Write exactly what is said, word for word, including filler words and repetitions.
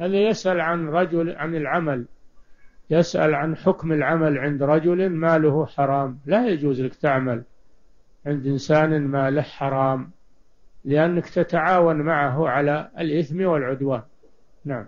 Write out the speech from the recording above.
هذا يسأل عن رجل عن العمل، يسأل عن حكم العمل عند رجل ماله حرام. لا يجوز لك تعمل عند إنسان ماله حرام، لأنك تتعاون معه على الإثم والعدوان. نعم.